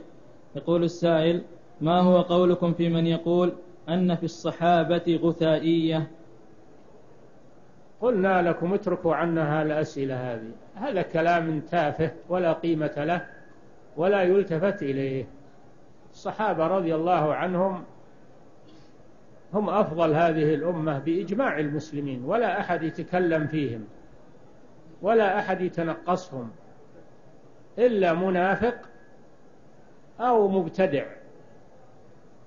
يقول السائل: ما هو قولكم في من يقول أن في الصحابة غثائية؟ قلنا لكم اتركوا عنها الأسئلة هذه، هذا كلام تافه ولا قيمة له ولا يلتفت إليه. الصحابة رضي الله عنهم هم أفضل هذه الأمة بإجماع المسلمين، ولا أحد يتكلم فيهم ولا أحد يتنقصهم إلا منافق أو مبتدع.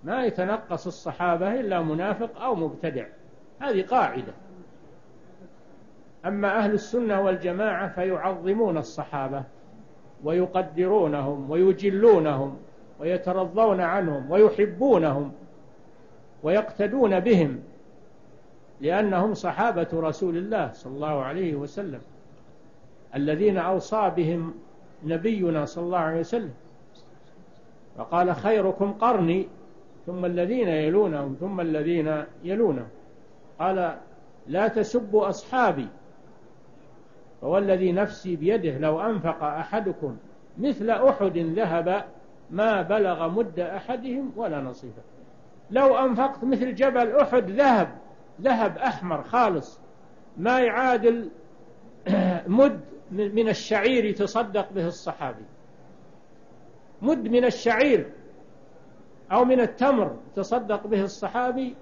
ما يتنقص الصحابة إلا منافق أو مبتدع، هذه قاعدة. أما أهل السنة والجماعة فيعظمون الصحابة ويقدرونهم ويجلونهم ويترضون عنهم ويحبونهم ويقتدون بهم، لأنهم صحابة رسول الله صلى الله عليه وسلم الذين أوصى بهم نبينا صلى الله عليه وسلم، وقال: خيركم قرني ثم الذين يلونهم ثم الذين يلونهم. قال: لا تسبوا أصحابي فوالذي نفسي بيده لو أنفق أحدكم مثل أحد ذهب ما بلغ مد أحدهم ولا نصيفه. لو أنفقت مثل جبل أحد ذهب، ذهب أحمر خالص ما يعادل مد من الشعير يتصدق به الصحابي، مد من الشعير أو من التمر تصدق به الصحابي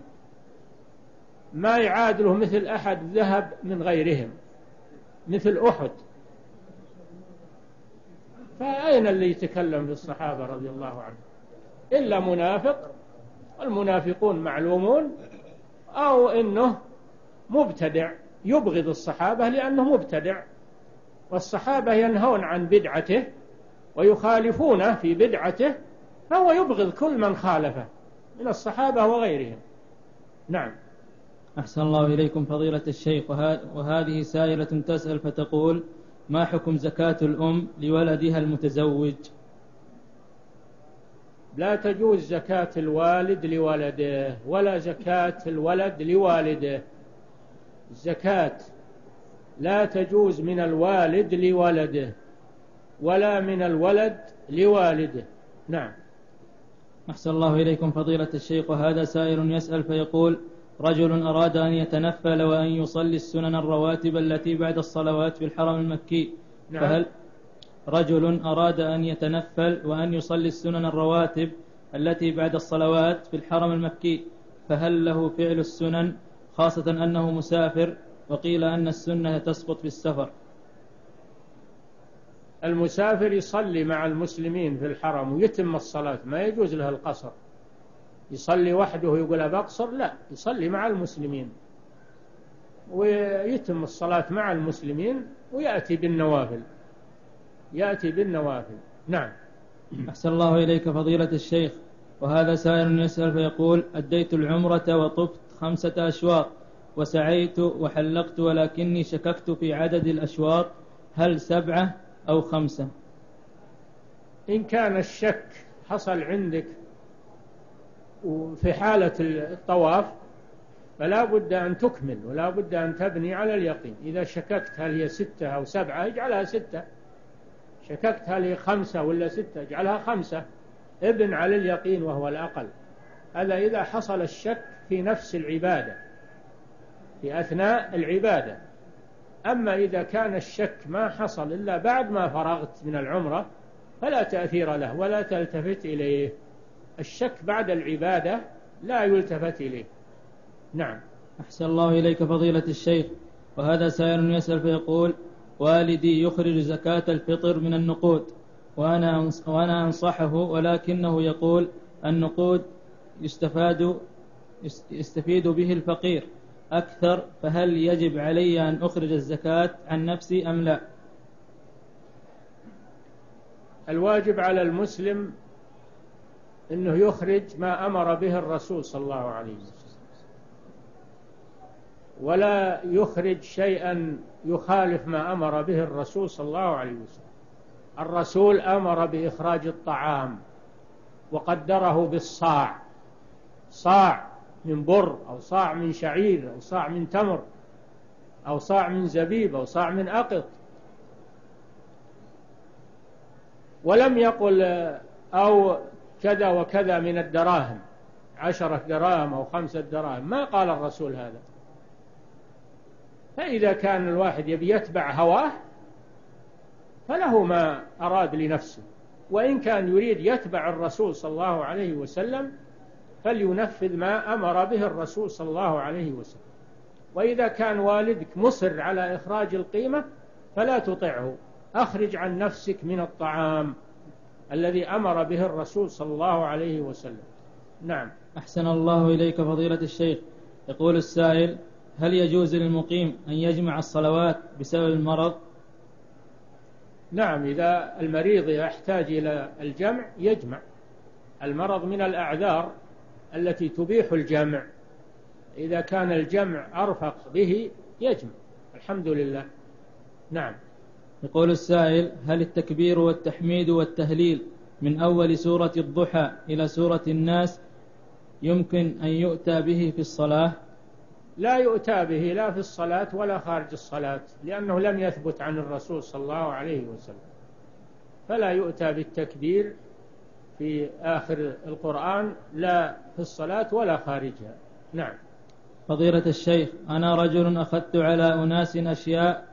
ما يعادله مثل أحد ذهب من غيرهم مثل أحد. فأين اللي يتكلم في الصحابة رضي الله عنهم إلا منافق، والمنافقون معلومون، أو إنه مبتدع يبغض الصحابة لأنه مبتدع، والصحابة ينهون عن بدعته ويخالفونه في بدعته، فهو يبغض كل من خالفه من الصحابة وغيرهم. نعم. أحسن الله إليكم فضيلة الشيخ. وهذه سائلة تسأل فتقول: ما حكم زكاة الأم لولدها المتزوج؟ لا تجوز زكاة الوالد لولده ولا زكاة الولد لوالده. الزكاة لا تجوز من الوالد لولده ولا من الولد لوالده. نعم. أحسن الله إليكم فضيلة الشيخ. وهذا سائل يسأل فيقول: رجل أراد أن يتنفل وأن يصلي السنن الرواتب التي بعد الصلوات في الحرم المكي. نعم. فهل رجل أراد أن يتنفل وأن يصلي السنن الرواتب التي بعد الصلوات في الحرم المكي، فهل له فعل السنن خاصة أنه مسافر، وقيل أن السنة تسقط في السفر؟ المسافر يصلي مع المسلمين في الحرم ويتم الصلاة، ما يجوز له القصر. يصلي وحده ويقول أقصر، لا، يصلي مع المسلمين ويتم الصلاة مع المسلمين ويأتي بالنوافل، يأتي بالنوافل. نعم. أحسن الله إليك فضيلة الشيخ. وهذا سائل يسأل فيقول: أديت العمرة وطفت خمسة أشواط وسعيت وحلقت، ولكني شككت في عدد الأشواط، هل سبعة أو خمسة؟ إن كان الشك حصل عندك وفي حالة الطواف فلا بد أن تكمل، ولا بد أن تبني على اليقين. إذا شككت هل هي ستة أو سبعة اجعلها ستة، شككت هل هي خمسة ولا ستة اجعلها خمسة، ابن على اليقين وهو الأقل. هذا إذا حصل الشك في نفس العبادة في أثناء العبادة. أما إذا كان الشك ما حصل إلا بعد ما فرغت من العمرة فلا تأثير له ولا تلتفت إليه. الشك بعد العبادة لا يلتفت إليه. نعم. أحسن الله إليك فضيلة الشيخ. وهذا سائل يسأل فيقول: والدي يخرج زكاة الفطر من النقود، وأنا وأنا أنصحه، ولكنه يقول: النقود يستفاد يستفيد به الفقير أكثر، فهل يجب علي أن أخرج الزكاة عن نفسي أم لا؟ الواجب على المسلم أنه يخرج ما أمر به الرسول صلى الله عليه وسلم، ولا يخرج شيئا يخالف ما أمر به الرسول صلى الله عليه وسلم. الرسول أمر بإخراج الطعام وقدره بالصاع، صاع من بر أو صاع من شعير أو صاع من تمر أو صاع من زبيب أو صاع من أقط، ولم يقل أو كذا وكذا من الدراهم، عشرة دراهم أو خمسة دراهم، ما قال الرسول هذا. فإذا كان الواحد يبي يتبع هواه فله ما أراد لنفسه، وإن كان يريد يتبع الرسول صلى الله عليه وسلم فلينفذ ما أمر به الرسول صلى الله عليه وسلم. وإذا كان والدك مصر على إخراج القيمة فلا تطعه، أخرج عن نفسك من الطعام الذي أمر به الرسول صلى الله عليه وسلم. نعم. أحسن الله إليك فضيلة الشيخ. يقول السائل: هل يجوز للمقيم أن يجمع الصلوات بسبب المرض؟ نعم، إذا المريض يحتاج إلى الجمع يجمع. المرض من الأعذار التي تبيح الجمع، إذا كان الجمع أرفق به يجمع. الحمد لله. نعم. يقول السائل: هل التكبير والتحميد والتهليل من أول سورة الضحى إلى سورة الناس يمكن أن يؤتى به في الصلاة؟ لا يؤتى به لا في الصلاة ولا خارج الصلاة، لأنه لم يثبت عن الرسول صلى الله عليه وسلم. فلا يؤتى بالتكبير في آخر القرآن لا في الصلاة ولا خارجها. نعم. فضيلة الشيخ: أنا رجل أخذت على أناس أشياء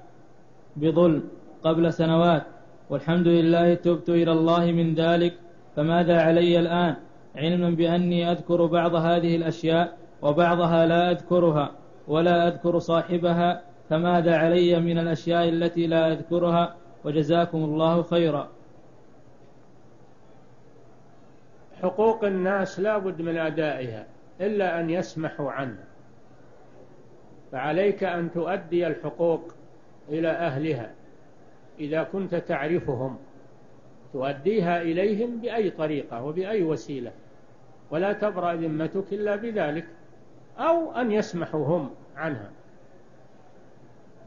بظلم قبل سنوات، والحمد لله تبت إلى الله من ذلك، فماذا علي الآن، علما بأني أذكر بعض هذه الأشياء وبعضها لا أذكرها ولا أذكر صاحبها، فماذا علي من الأشياء التي لا أذكرها؟ وجزاكم الله خيرا. حقوق الناس لا بد من أدائها إلا أن يسمحوا عنها، فعليك أن تؤدي الحقوق إلى أهلها إذا كنت تعرفهم، تؤديها إليهم بأي طريقة وبأي وسيلة، ولا تبرأ ذمتك إلا بذلك، أو أن يسمحوا هم عنها.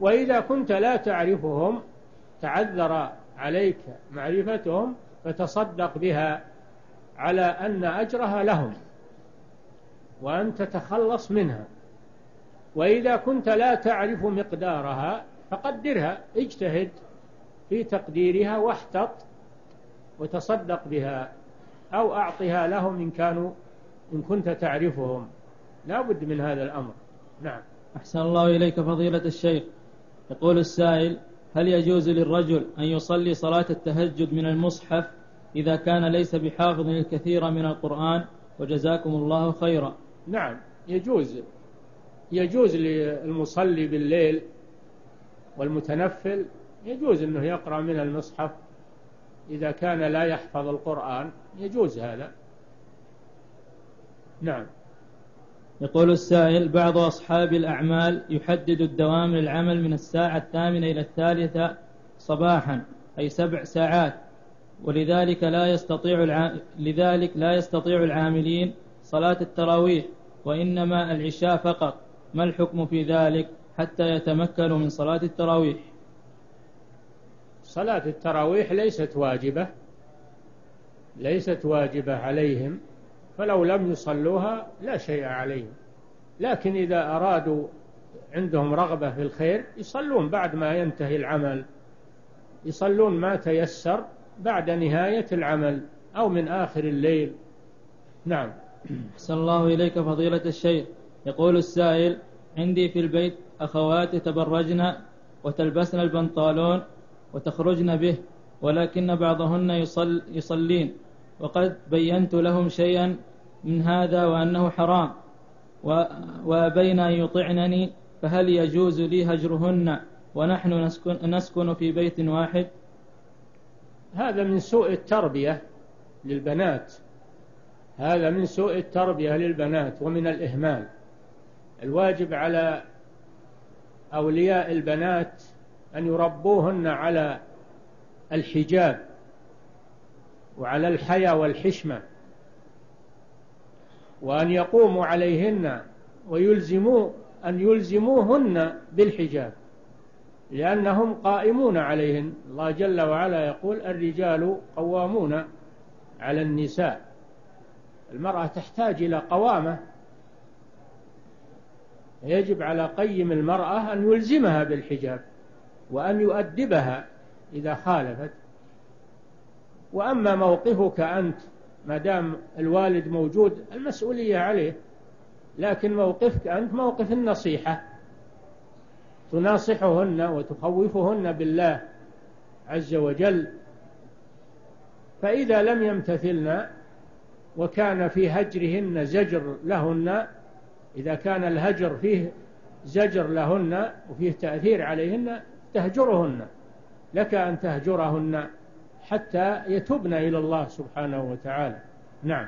وإذا كنت لا تعرفهم تعذر عليك معرفتهم فتصدق بها على أن أجرها لهم وأن تتخلص منها. وإذا كنت لا تعرف مقدارها فقدرها، اجتهد في تقديرها واحتط وتصدق بها، أو أعطها لهم إن كانوا إن كنت تعرفهم. لا بد من هذا الأمر. نعم. أحسن الله إليك فضيلة الشيخ. يقول السائل: هل يجوز للرجل أن يصلي صلاة التهجد من المصحف إذا كان ليس بحافظ الكثير من القرآن؟ وجزاكم الله خيرا. نعم، يجوز يجوز للمصلي بالليل والمتنفل، يجوز أنه يقرأ من المصحف إذا كان لا يحفظ القرآن، يجوز هذا. نعم. يقول السائل: بعض أصحاب الأعمال يحدد الدوام للعمل من الساعة الثامنة إلى الثالثة صباحا، أي سبع ساعات، ولذلك لا يستطيع الع... لذلك لا يستطيع العاملين صلاة التراويح وإنما العشاء فقط، ما الحكم في ذلك حتى يتمكنوا من صلاة التراويح؟ صلاة التراويح ليست واجبة ليست واجبة عليهم، فلو لم يصلوها لا شيء عليهم. لكن إذا أرادوا عندهم رغبة في الخير يصلون بعد ما ينتهي العمل، يصلون ما تيسر بعد نهاية العمل أو من آخر الليل. نعم. أحسن الله إليك فضيلة الشيخ. يقول السائل: عندي في البيت أخوات يتبرجن وتلبسن البنطالون وتخرجن به، ولكن بعضهن يصل يصلين، وقد بينت لهم شيئا من هذا وأنه حرام، وأبين أن يطعنني، فهل يجوز لي هجرهن ونحن نسكن, نسكن في بيت واحد؟ هذا من سوء التربية للبنات، هذا من سوء التربية للبنات ومن الإهمال. الواجب على أولياء البنات أن يربوهن على الحجاب وعلى الحياء والحشمة وأن يقوموا عليهن ويلزموا أن يلزموهن بالحجاب، لأنهم قائمون عليهن. الله جل وعلا يقول الرجال قوامون على النساء، المرأة تحتاج إلى قوامة، يجب على قيم المرأة أن يلزمها بالحجاب وأن يؤدبها إذا خالفت. وأما موقفك أنت ما دام الوالد موجود المسؤولية عليه، لكن موقفك أنت موقف النصيحة، تناصحهن وتخوفهن بالله عز وجل. فإذا لم يمتثلن وكان في هجرهن زجر لهن، إذا كان الهجر فيه زجر لهن وفيه تأثير عليهن، تهجرهن، لك أن تهجرهن حتى يتوبن إلى الله سبحانه وتعالى. نعم.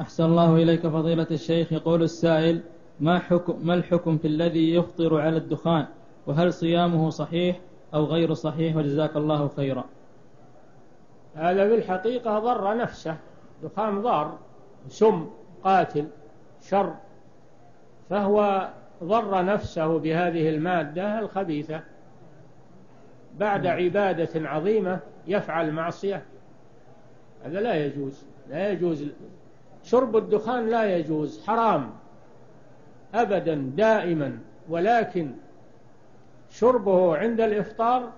أحسن الله إليك فضيلة الشيخ. يقول السائل: ما حكم ما الحكم في الذي يفطر على الدخان، وهل صيامه صحيح أو غير صحيح؟ وجزاك الله خيرا. هذا بالحقيقة ضر نفسه، دخان ضار، سم قاتل، شر، فهو ضر نفسه بهذه المادة الخبيثة بعد عبادة عظيمة، يفعل معصية. هذا لا يجوز، لا يجوز شرب الدخان، لا يجوز، حرام أبدا دائما. ولكن شربه عند الإفطار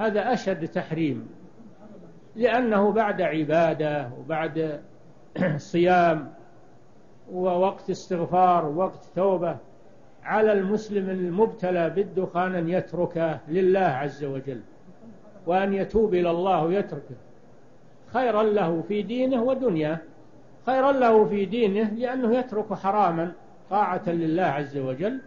هذا أشد تحريم، لأنه بعد عبادة وبعد صيام ووقت استغفار ووقت توبة. على المسلم المبتلى بالدخان أن يتركه لله عز وجل، وأن يتوب إلى الله ويتركه، خيرا له في دينه ودنياه، خيرا له في دينه لأنه يترك حراما طاعة لله عز وجل،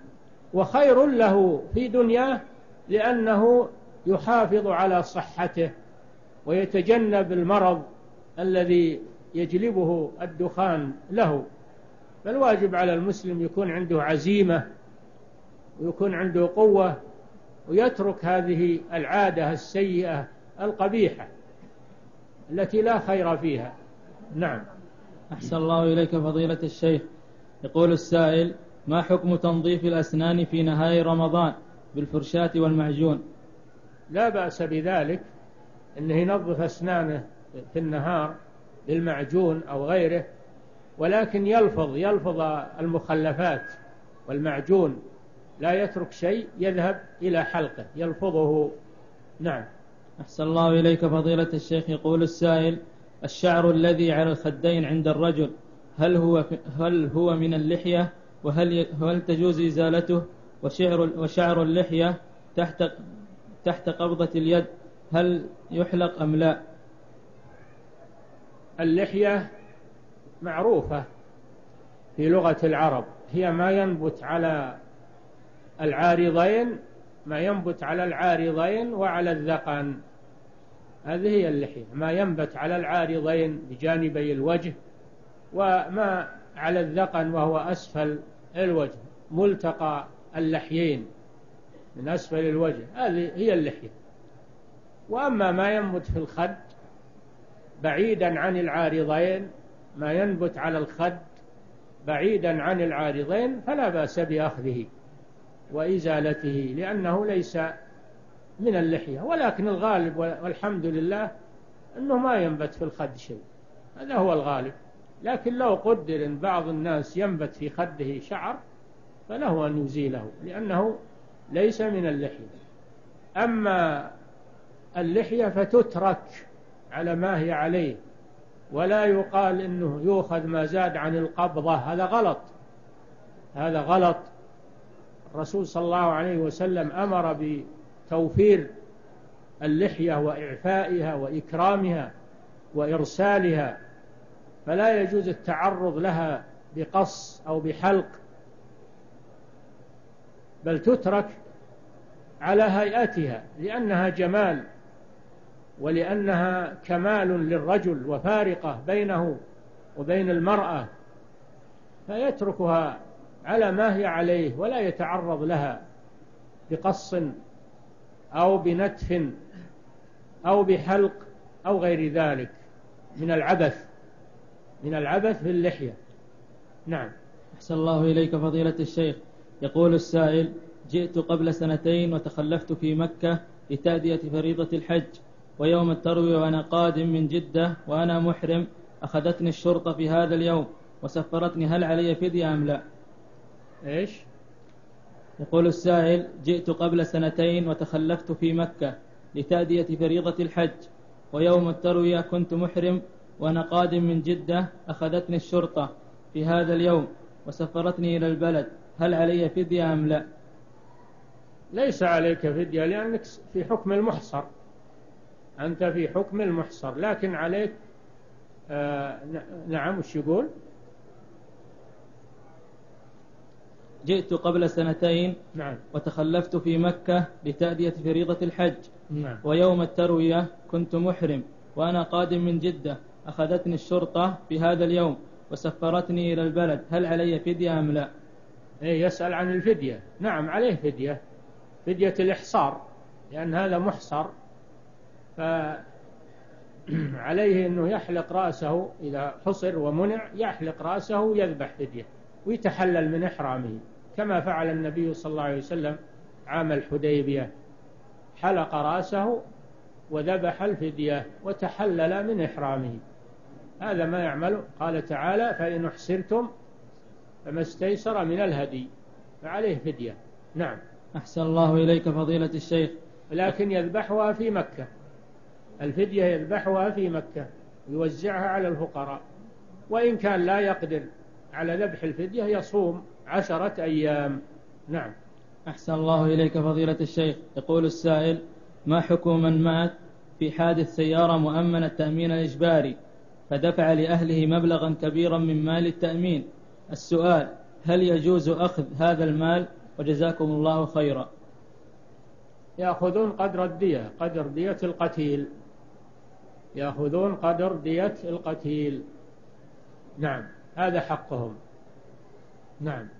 وخير له في دنياه لأنه يحافظ على صحته ويتجنب المرض الذي يجلبه الدخان له. فالواجب على المسلم يكون عنده عزيمة ويكون عنده قوة ويترك هذه العادة السيئة القبيحة التي لا خير فيها. نعم. أحسن الله إليك فضيلة الشيخ. يقول السائل: ما حكم تنظيف الأسنان في نهاية رمضان بالفرشاة والمعجون؟ لا بأس بذلك، أنه ينظف أسنانه في النهار بالمعجون أو غيره، ولكن يلفظ يلفظ المخلفات والمعجون، لا يترك شيء يذهب إلى حلقه، يلفظه. نعم. أحسن الله إليك فضيلة الشيخ. يقول السائل: الشعر الذي على الخدين عند الرجل هل هو هل هو من اللحية، وهل هل تجوز إزالته؟ وشعر وشعر اللحية تحت تحت قبضة اليد هل يحلق أم لا؟ اللحية معروفة في لغة العرب، هي ما ينبت على العارضين، ما ينبت على العارضين وعلى الذقن، هذه هي اللحية، ما ينبت على العارضين بجانبي الوجه، وما على الذقن وهو أسفل الوجه، ملتقى اللحيين من أسفل الوجه، هذه هي اللحية. وأما ما ينبت في الخد بعيدا عن العارضين، ما ينبت على الخد بعيدا عن العارضين، فلا بأس بأخذه وإزالته، لأنه ليس من اللحية. ولكن الغالب والحمد لله أنه ما ينبت في الخد شيء، هذا هو الغالب. لكن لو قدر أن بعض الناس ينبت في خده شعر فله أن يزيله، لأنه ليس من اللحية. أما اللحية فتترك على ما هي عليه، ولا يقال أنه يؤخذ ما زاد عن القبضة، هذا غلط، هذا غلط. الرسول صلى الله عليه وسلم أمر بتوفير اللحية وإعفائها وإكرامها وإرسالها، فلا يجوز التعرض لها بقص أو بحلق، بل تترك على هيئتها، لأنها جمال ولأنها كمال للرجل وفارقة بينه وبين المرأة، فيتركها على ما هي عليه ولا يتعرض لها بقص أو بنتف أو بحلق أو غير ذلك من العبث، من العبث في اللحية. نعم. أحسن الله إليك فضيلة الشيخ. يقول السائل: جئت قبل سنتين وتخلفت في مكة لتأدية فريضة الحج، ويوم التروي وأنا قادم من جدة وأنا محرم أخذتني الشرطة في هذا اليوم وسفرتني، هل علي فدية أم لا؟ إيش؟ يقول السائل: جئت قبل سنتين وتخلفت في مكة لتأدية فريضة الحج، ويوم التروية كنت محرم وأنا قادم من جدة أخذتني الشرطة في هذا اليوم وسفرتني إلى البلد، هل علي فدية أم لا؟ ليس عليك فدية، لأنك في حكم المحصر، أنت في حكم المحصر، لكن عليك آه نعم. وش يقول؟ جئت قبل سنتين نعم. وتخلفت في مكة لتأدية فريضة الحج نعم. ويوم التروية كنت محرم وأنا قادم من جدة أخذتني الشرطة في هذا اليوم وسفرتني إلى البلد، هل علي فدية أم لا؟ إيه، يسأل عن الفدية. نعم، عليه فدية، فدية الإحصار، لأن هذا محصر، فعليه أنه يحلق رأسه إذا حصر ومنع، يحلق رأسه ويذبح فدية ويتحلل من إحرامه، كما فعل النبي صلى الله عليه وسلم عام الحديبية، حلق رأسه وذبح الفدية وتحلل من إحرامه. هذا ما يعمل. قال تعالى: فإن احسرتم فما استيسر من الهدي، فعليه فدية. نعم. أحسن الله إليك فضيلة الشيخ. لكن يذبحها في مكة، الفدية يذبحها في مكة ويوزعها على الفقراء، وإن كان لا يقدر على ذبح الفدية يصوم عشرة أيام. نعم. أحسن الله إليك فضيلة الشيخ. يقول السائل: ما حكم من مات في حادث سيارة مؤمنة التأمين الإجباري فدفع لأهله مبلغا كبيرا من مال التأمين؟ السؤال: هل يجوز أخذ هذا المال؟ وجزاكم الله خيرا. يأخذون قدر الدية، قدر دية القتيل، يأخذون قدر دية القتيل. نعم، هذا حقهم. نعم.